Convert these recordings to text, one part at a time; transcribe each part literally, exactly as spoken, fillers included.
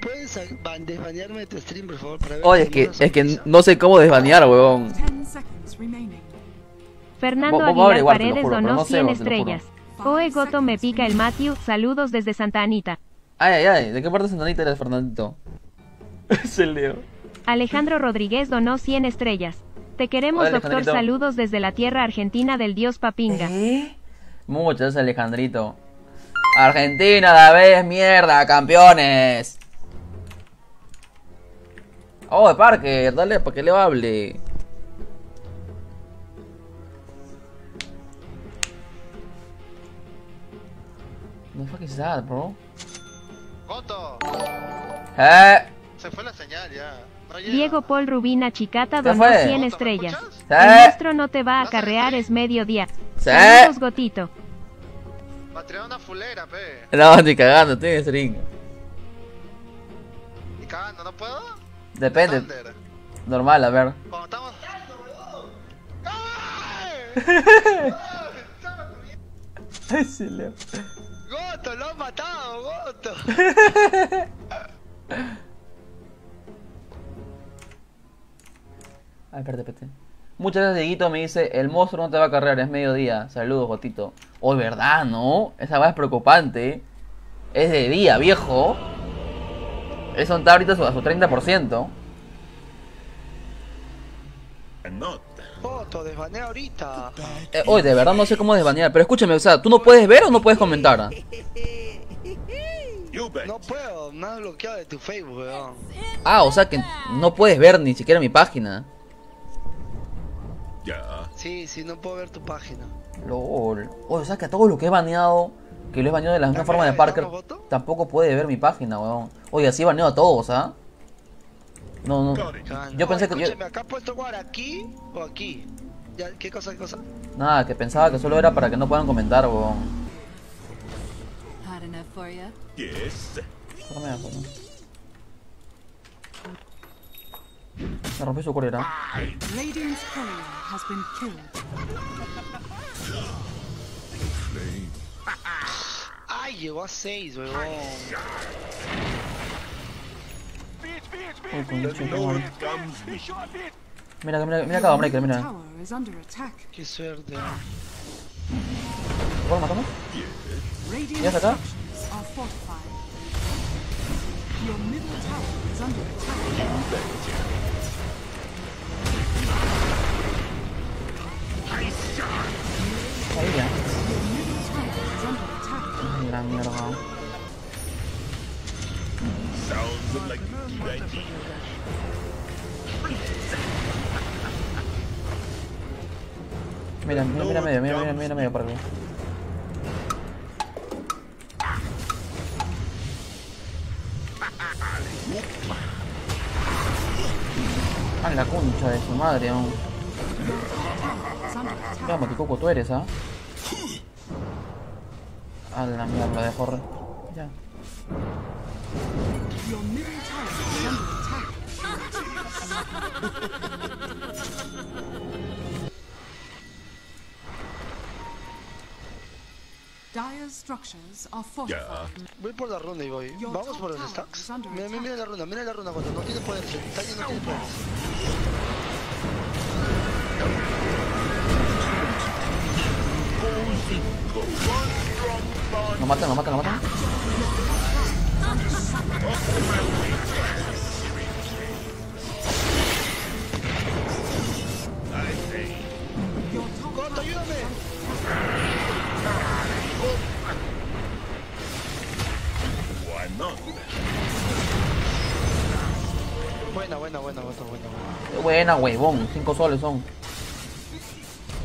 ¿Puedes desbanearme de tu stream, por favor? Para ver. Oye, es que, es que no sé cómo desbanear, huevón. Fernando Aguilar Paredes donó cien estrellas. Oe Goto, me pica el Matthew. Saludos desde Santa Anita. Ay, ay, ay. ¿De qué parte de Santa Anita eres, Fernandito? Se leo. Alejandro Rodríguez donó cien estrellas. Te queremos, hola, doctor. Saludos desde la tierra argentina del dios Papinga. ¿Eh? Muchas, Alejandrito. Argentina a la vez, mierda, campeones. Oh, de Parker, dale, para que le hable. What the fuck is that, bro? Goto. Eh. Se fue la señal ya. No Diego Paul Rubina Chicata donó cien estrellas. ¿Sí? El nuestro no te va a acarrear, es mediodía. ¿Sí? Saludos, Gotito. Patreon una fulera, pe. No, ni cagando, tienes ring. Ni cagando, ¿no puedo? Depende. Thunder. Normal, a ver. Cuando estamos... ¡Ay, sí, Leo! Goto, lo han matado, Goto. Ay, perdé, perdé. Muchas gracias, Dieguito. Me dice: el monstruo no te va a cargar, es mediodía. Saludos, Gotito. Oh, verdad, ¿no? Esa va es preocupante. Es de día, viejo. Eso está ahorita a su, a su treinta por ciento. Foto, desbanea ahorita. Eh, Oye, de verdad no sé cómo desbanear. Pero escúchame, o sea, ¿tú no puedes ver o no puedes comentar? No puedo, me has bloqueado de tu Facebook, weón. Ah, o sea que no puedes ver ni siquiera mi página. Ya. Sí, sí, no puedo ver tu página. LOL. Oye, o sea que a todo lo que he baneado, que lo he baneado de la misma forma de Parker, tampoco puede ver mi página, weón. Oye, así baneo a todos, ¿ah? ¿eh? No, no. Yo pensé que... Escúchame, acá puedes tocar aquí o aquí. ¿Qué cosa, qué cosa? Nada, que pensaba que solo era para que no puedan comentar, weón. Yes. Se rompió su correa. Ay, llegó a seis, weón. Mira, mira, mira acá, Dawnbreaker, mira. Qué suerte. ¿Lo matamos? ¿Ya está acá? Ahí ya. Ay, la mierda. Mira, mira, mira medio, mira, mira, mira medio para aquí. Ah, la concha de su madre, aún. Mira, Maticoco, tú eres, ¿ah? Ah, la mierda, la dejó re... Ya. Yeah. Voy por la ronda y voy. Vamos por los stacks. Mira, mira la ronda, mira la ronda cuando no tiene poder. Talle no tiene poder. No matan, no matan, no matan. Corto, ayúdame. Buena, buena, buena, buena, buena. Buena, huevón, cinco soles son.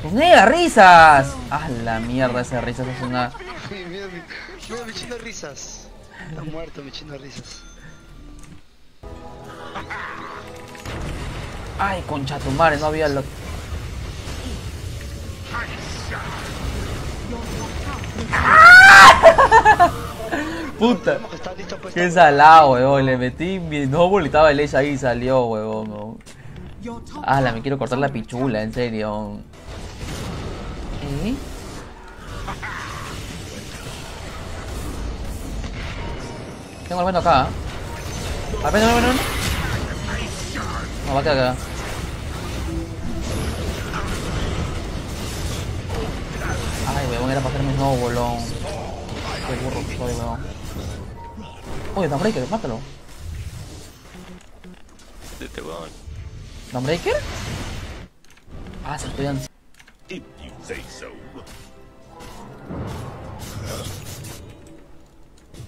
¡Pues nega, risas! ¡Ah, la mierda! Esa risa es una... Mira, mira, mi chino risas. Está muerto, mi chino risas. Ay, concha tu madre, no había lo... ¡Ah! Puta, qué salado, huevón. Le metí mi no bolitaba el leche ahí y salió, huevón. Ah, la me quiero cortar la pichula, en serio. ¿Eh? Tengo el vendo acá, ¿eh? Al vendo, al vendo. No, va a quedar acá. Ay, weón, era para hacerme snowball. Qué burro que soy, weón. Oye, Dawnbreaker, mátalo. Este weón. ¿Dawnbreaker? Ah, se estudian. If you say so.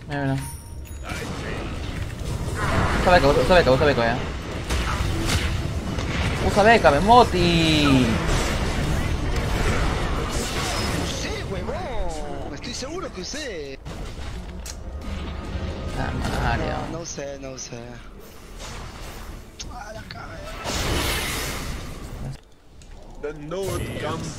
Mira, mira. Usa beca, usa beca, usa beca, ya. Usa beca, me moti. Usé, huevón. Estoy seguro que usé. Ah, Mario. No, no sé, no sé. Ah, la The North comes.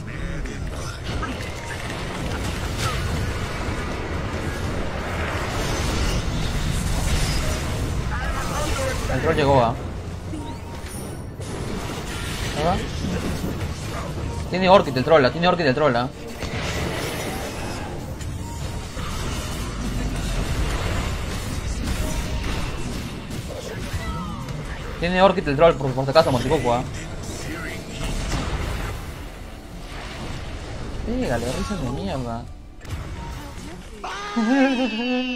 El troll llegó, ¿ah? ¿Ah? Tiene Orkid el troll, tiene Orkid el troll, ¿ah? Tiene Orkid el troll, por, por si acaso, Mochicoco, ¿ah? Pégale, risas de mierda.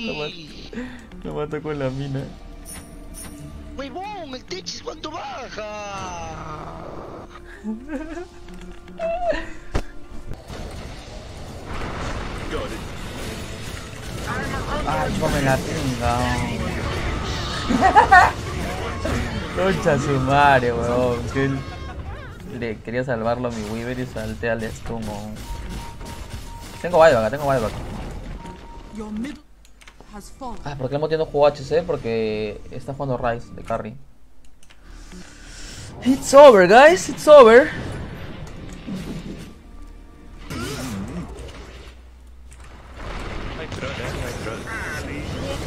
Lo mató, lo mató con la mina. ¡Huevón! ¡El Techis cuánto baja! ¡Ah, chúpame la pinga! ¡Concha su madre, weón! Que le quería salvarlo a mi Weaver y salté al estómago. Tengo buyback, tengo buyback. Ah, porque el mismo tiempo juego H C porque está jugando Ryze de carry. It's over, guys, it's over.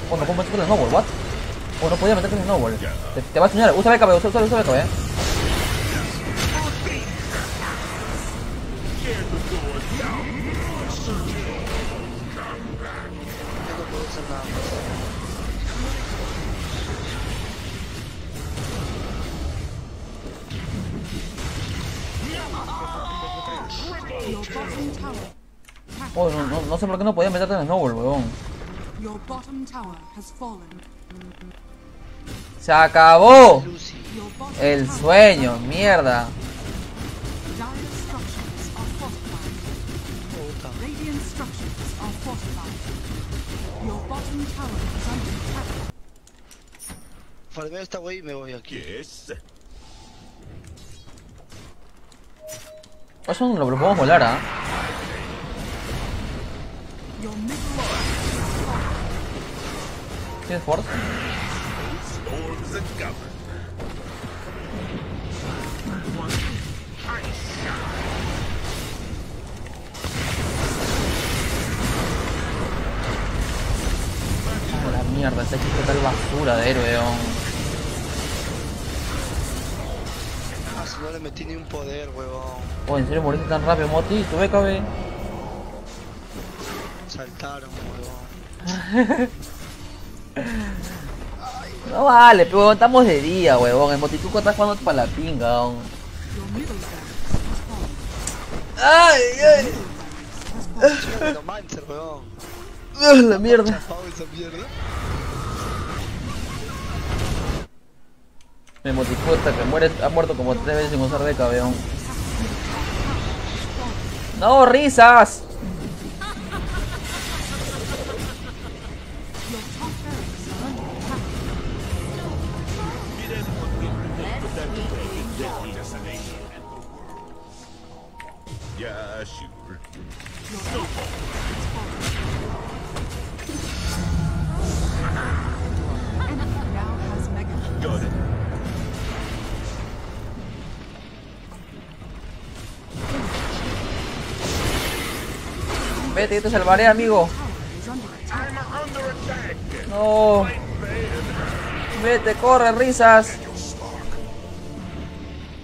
Oh, no puedo meter con el snowball, what? Oh, no podía meter con el snowball. Te, te va a enseñar, usa B K B, usa, usa, usa B K B, eh. Oh, no, no, no sé por qué no podía meterte en el snowball, weón. Se acabó el sueño, mierda. Falveo esta wey y me voy aquí. Eso no lo podemos volar, ¿ah? ¿eh? ¿Tienes fuerza? La mierda, este equipo tal basura de héroe. No le metí ni un poder, huevón. Oh, ¿en serio moriste tan rápido, Moti? ¿Tu B K B? Saltaron, huevón. No vale, pero estamos de día, huevón. El Motituco está jugando para la pinga, huevón. Ay, ay. La mierda. Me motifuta que muere, ha muerto como tres veces sin usar de cabeón. ¡No, risas! Vete, yo te salvaré, amigo. No. Vete, corre, risas.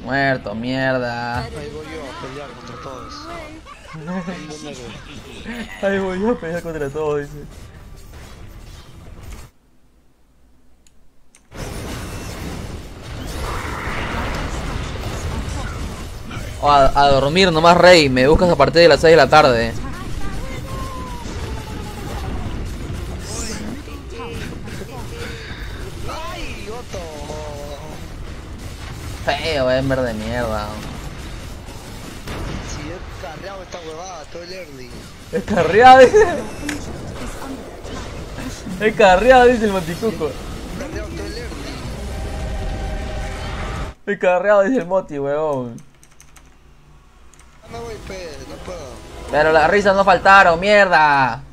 Muerto, mierda. Ahí voy yo a pelear contra todos. Ahí voy yo a pelear contra todos, dice. A, a dormir nomás, Rey. Me buscas a partir de las seis de la tarde. Feo, Ember de mierda. Si es carreado esta huevada, todo el early. Es carreado, dice. Es carreado, dice el Moticuco. Es carreado, dice el Moti, weón. No voy, pe, no puedo. Pero las risas no faltaron, mierda.